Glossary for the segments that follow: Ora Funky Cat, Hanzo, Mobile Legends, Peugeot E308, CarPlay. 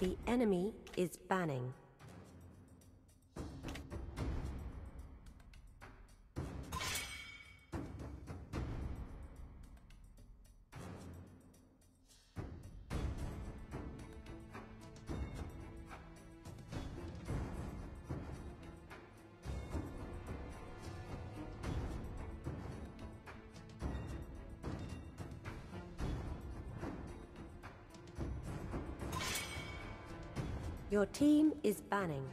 The enemy is banning. Your team is banning.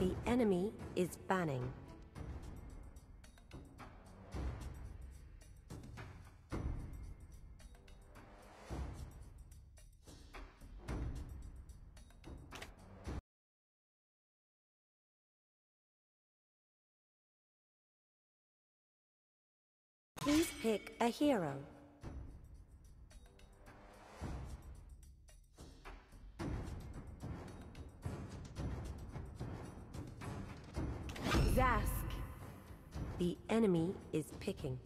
The enemy is banning. Please pick a hero. Zask. The enemy is picking.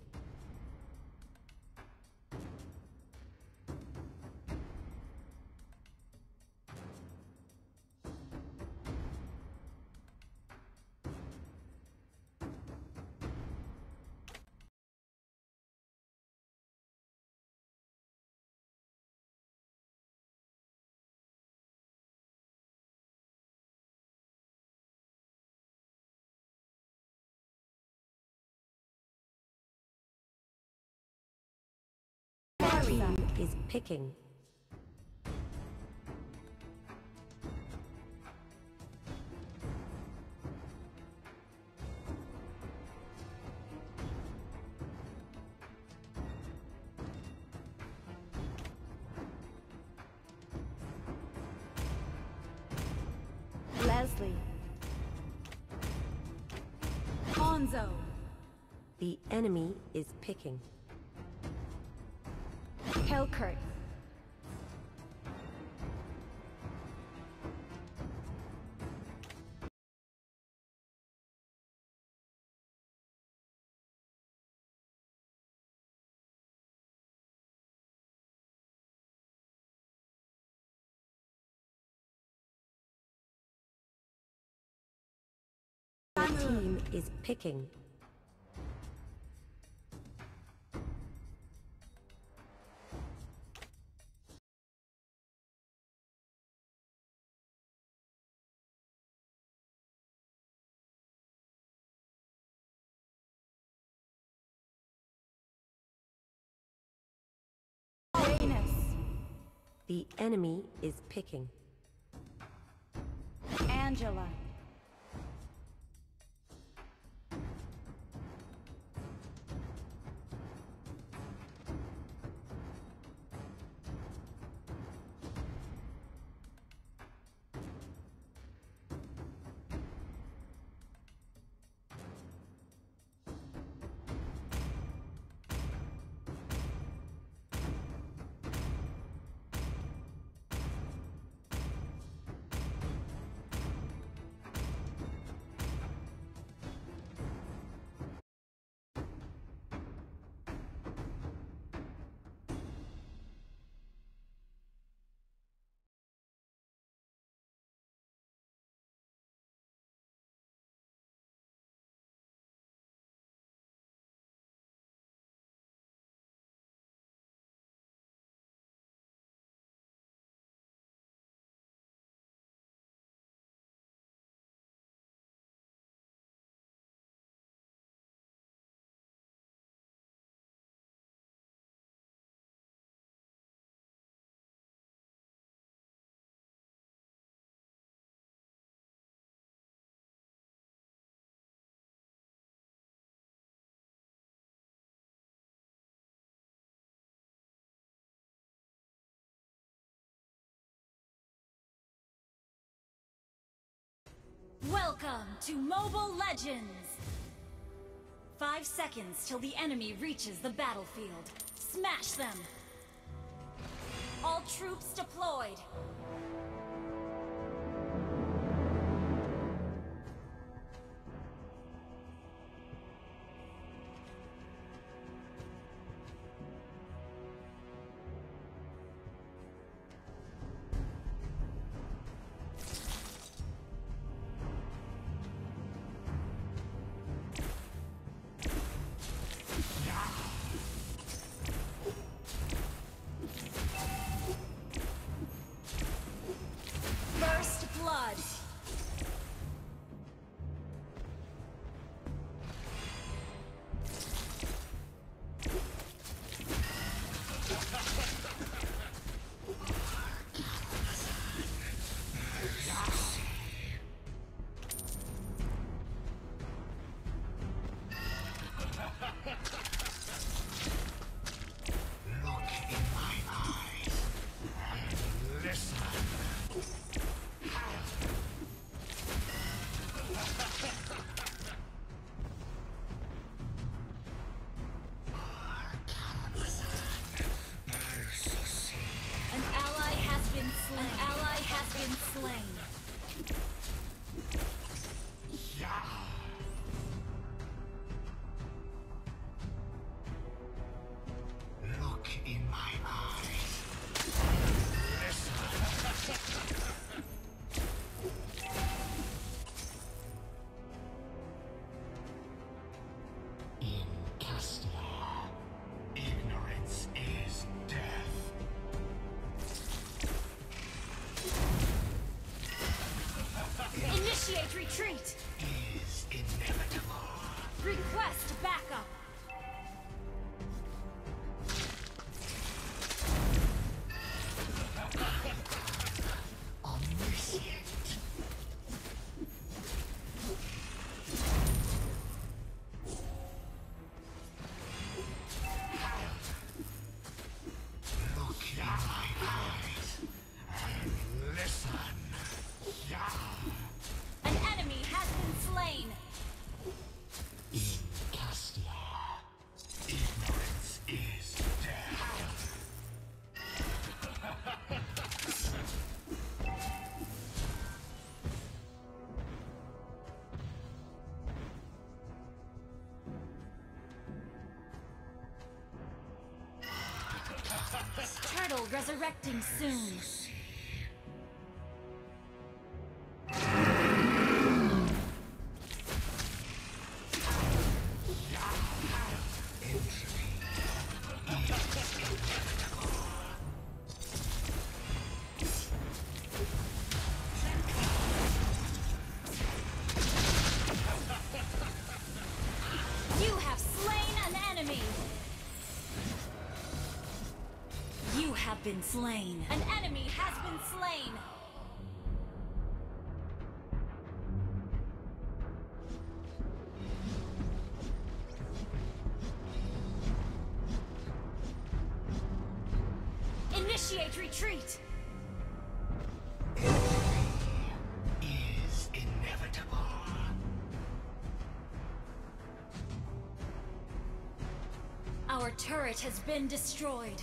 Is picking. Leslie. Hanzo. The enemy is picking. Helkert. Our team is picking. The enemy is picking. Angela. Welcome to Mobile Legends! 5 seconds till the enemy reaches the battlefield. Smash them! All troops deployed! Retreat is inevitable. Request backup. Turtle resurrecting soon. Been slain. An enemy has been slain. Initiate retreat. Is inevitable. Our turret has been destroyed.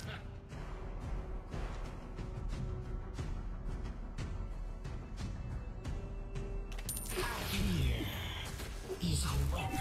Here is a weapon.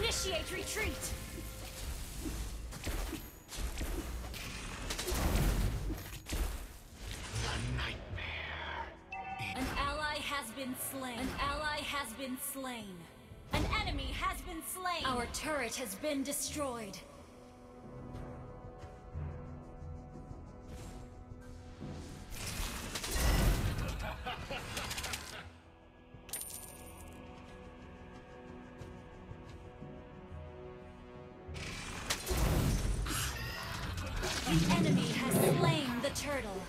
Initiate retreat! The nightmare. An ally has been slain. An ally has been slain. An enemy has been slain. Our turret has been destroyed. The enemy has slain the turtle.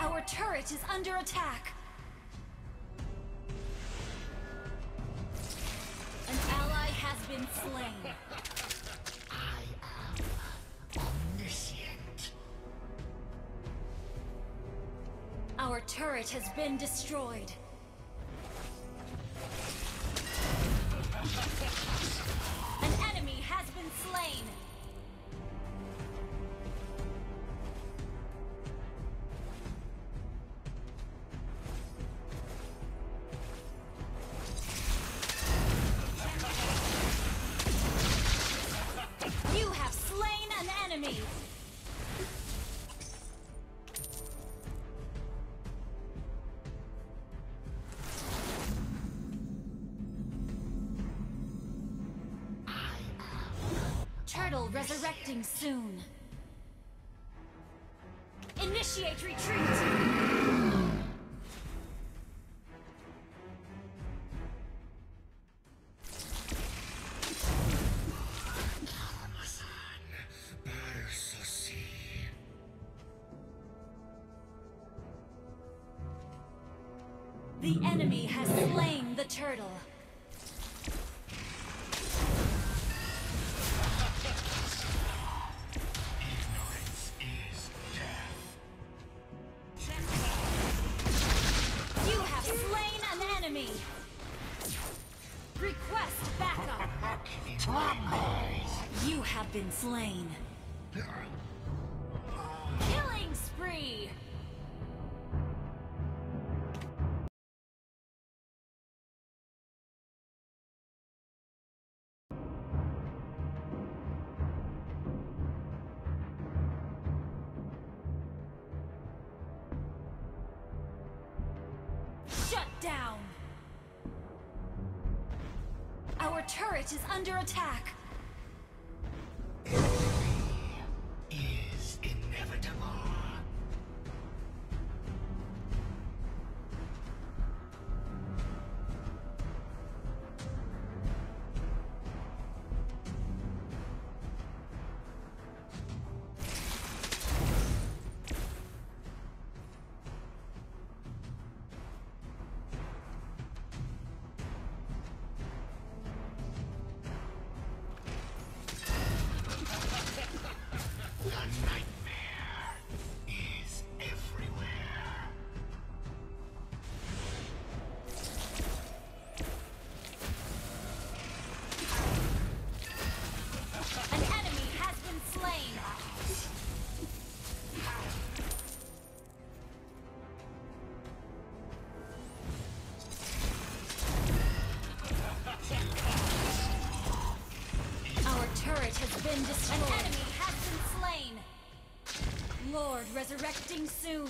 Our turret is under attack. An ally has been slain. I am omniscient. Our turret has been destroyed. An enemy has Connecting soon. Initiate retreat! The enemy has slain the turtle. Ignorance is death. You have slain an enemy. Request backup. You have been slain. Killing spree. Down. Our turret is under attack. Victory is inevitable. An enemy has been slain. Lord resurrecting soon.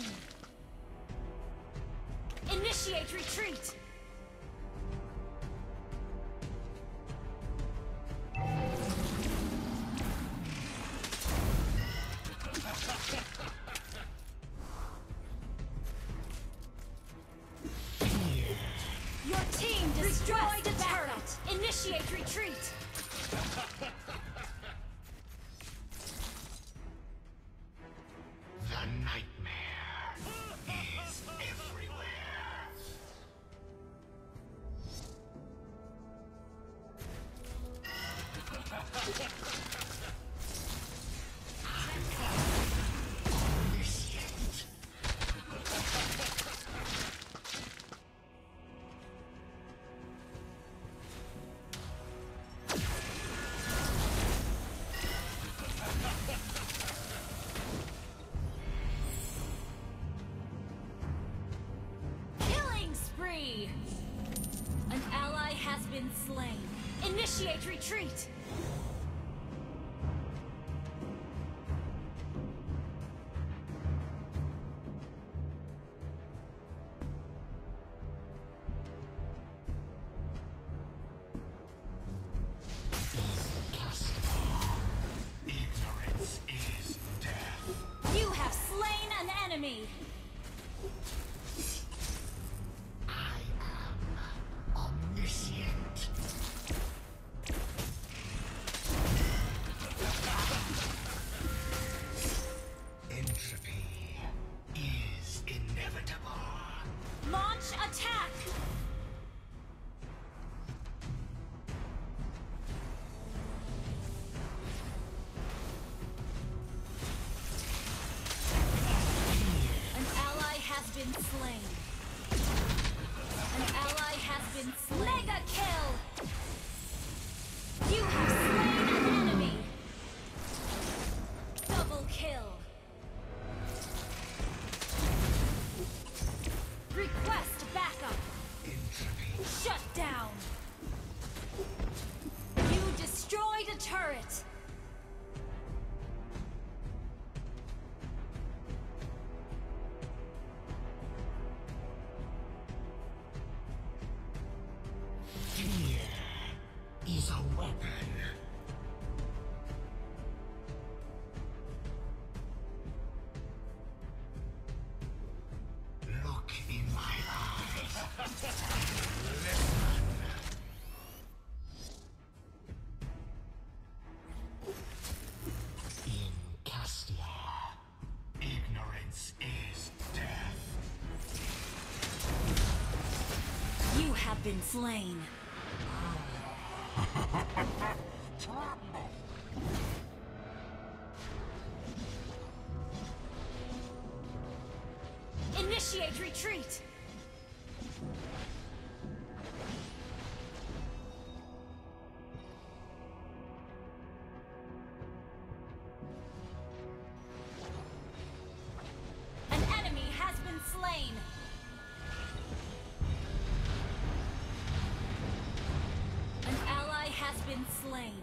Initiate retreat. Your team destroyed the turret. Initiate retreat. An ally has been slain. Initiate retreat. Ignorance is death. You have slain an enemy. Turret! Been slain. Initiate retreat. An enemy has been slain. Has been slain.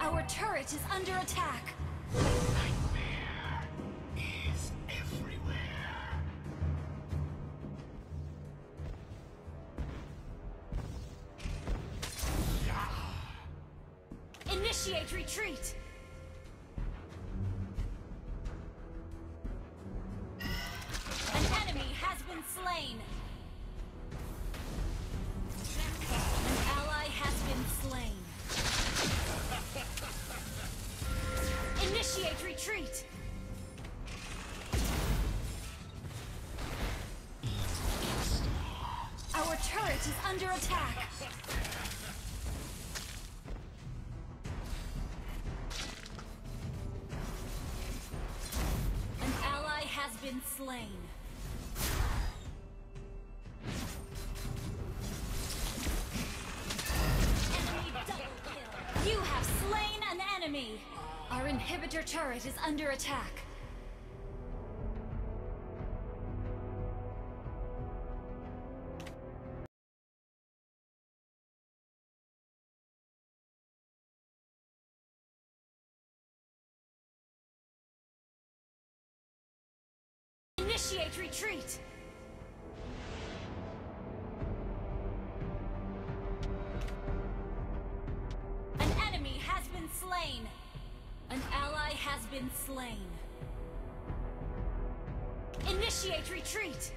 Our turret is under attack. Nightmare is everywhere. Yeah. Initiate retreat. An enemy has been slain. Slain. Initiate retreat. Our turret is under attack. An ally has been slain. Our inhibitor turret is under attack. Initiate retreat. Slain. An ally has been slain. Initiate retreat.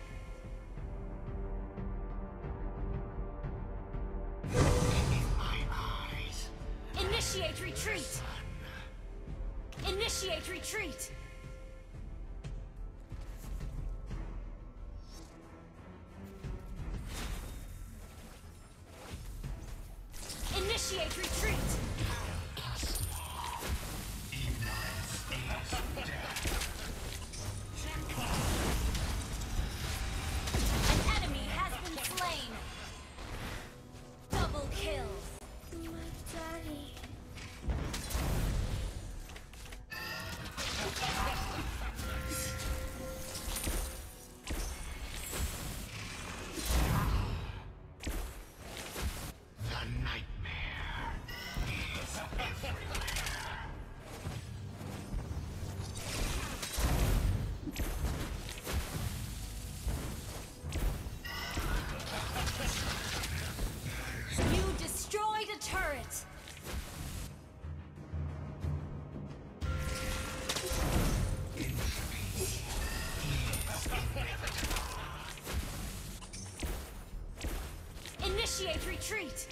In my eyes. Initiate retreat. Initiate retreat. Initiate retreat. Turret. Initiate retreat.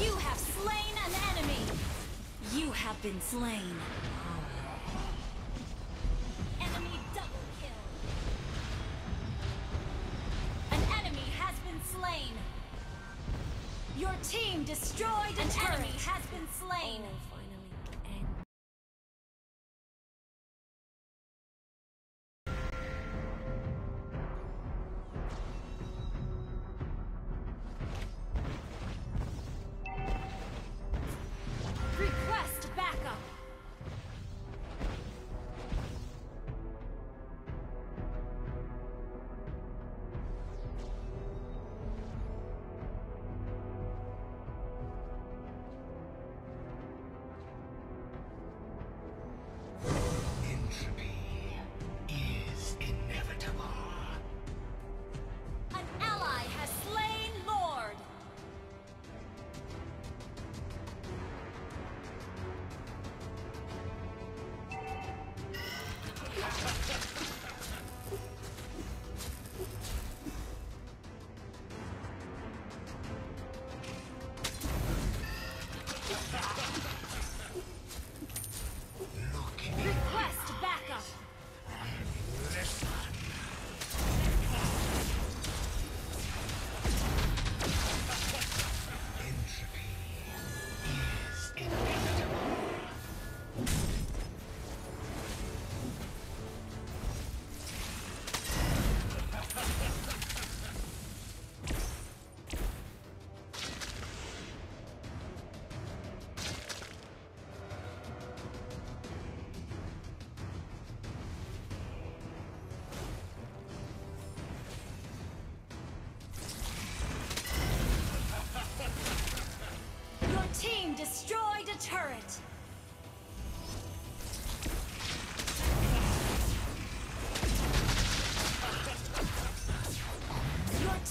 You have slain an enemy. You have been slain. Slain. Your team destroyed a turret. An enemy has been slain. Oh, finally end. Request backup.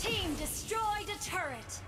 Team destroyed a turret.